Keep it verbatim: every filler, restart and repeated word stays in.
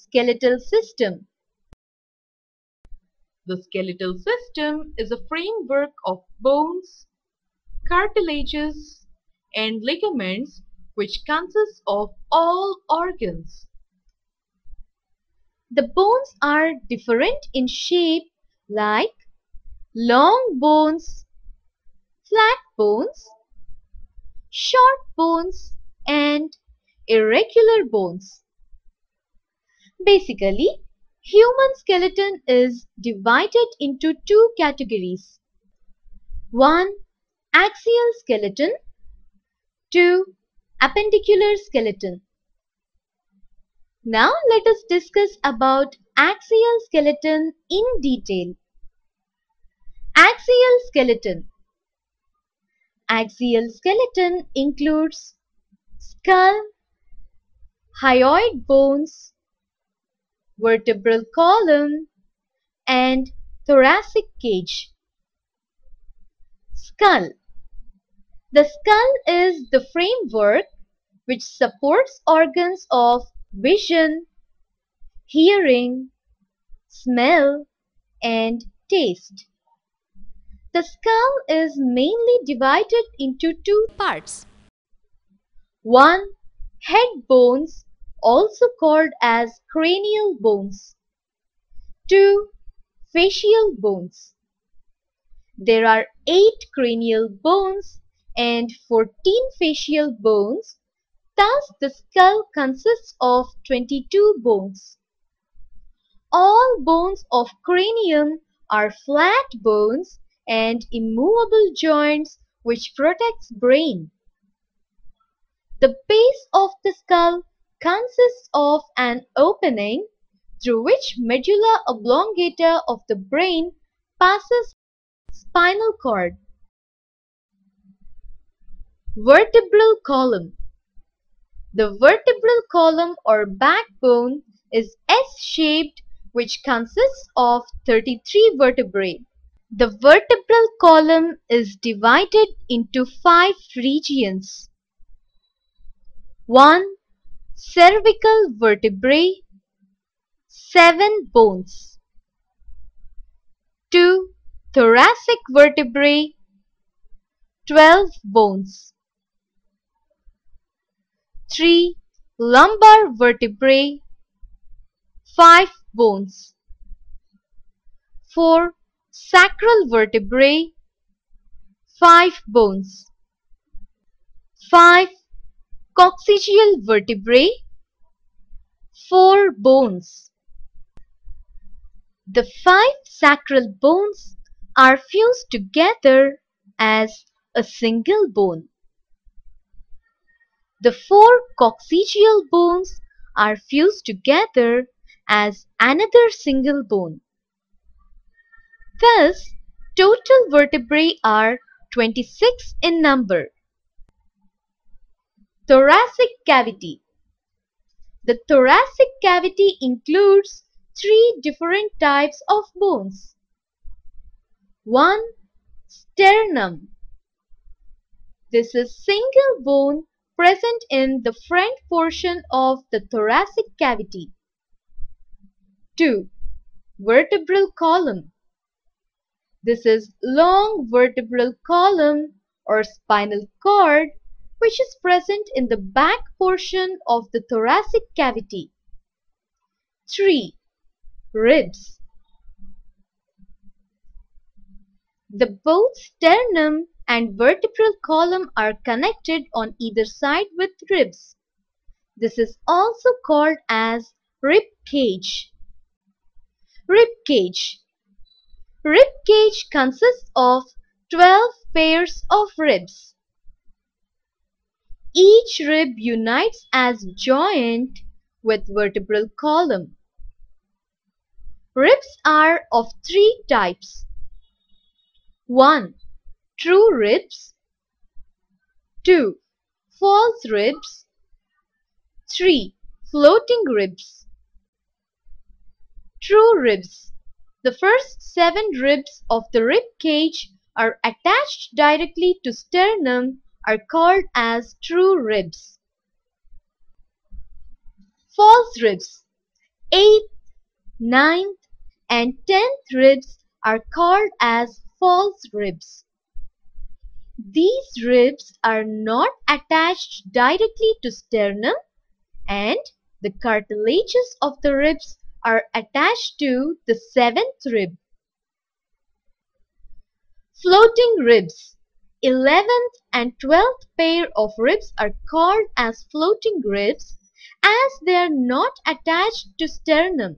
Skeletal system. The skeletal system is a framework of bones, cartilages, and ligaments which consists of all organs. The bones are different in shape, like long bones, flat bones, short bones, and irregular bones. Basically, human skeleton is divided into two categories. one. Axial skeleton. two. Appendicular skeleton. Now let us discuss about axial skeleton in detail. Axial skeleton. Axial skeleton includes skull, hyoid bones, vertebral column, and thoracic cage. Skull. The skull is the framework which supports organs of vision, hearing, smell, and taste. The skull is mainly divided into two parts. one. Head bones, also called as cranial bones. two. Facial bones. There are eight cranial bones and fourteen facial bones. Thus, the skull consists of twenty-two bones. All bones of cranium are flat bones and immovable joints which protects brain. The base of the skull consists of an opening through which medulla oblongata of the brain passes spinal cord. Vertebral column. The vertebral column or backbone is S-shaped, which consists of thirty-three vertebrae. The vertebral column is divided into five regions. one. Cervical vertebrae, seven bones. two. Thoracic vertebrae, twelve bones. three. Lumbar vertebrae, five bones. four. Sacral vertebrae, five bones. five. Coccygeal vertebrae, four bones. The five sacral bones are fused together as a single bone. The four coccygeal bones are fused together as another single bone. Thus, total vertebrae are twenty-six in number. Thoracic cavity. The thoracic cavity includes three different types of bones. one. Sternum. This is a single bone present in the front portion of the thoracic cavity. two. Vertebral column. This is long vertebral column or spinal cord, which is present in the back portion of the thoracic cavity. three. Ribs. The both sternum and vertebral column are connected on either side with ribs. This is also called as rib cage. Rib cage. Rib cage consists of twelve pairs of ribs. Each rib unites as joint with vertebral column. Ribs are of three types. one. True ribs. two. False ribs. three. Floating ribs. True ribs. The first seven ribs of the rib cage are attached directly to sternum, are called as true ribs. False ribs. eighth, ninth, and tenth ribs are called as false ribs. These ribs are not attached directly to sternum, and the cartilages of the ribs are attached to the seventh rib. Floating ribs. Eleventh and twelfth pair of ribs are called as floating ribs as they are not attached to sternum.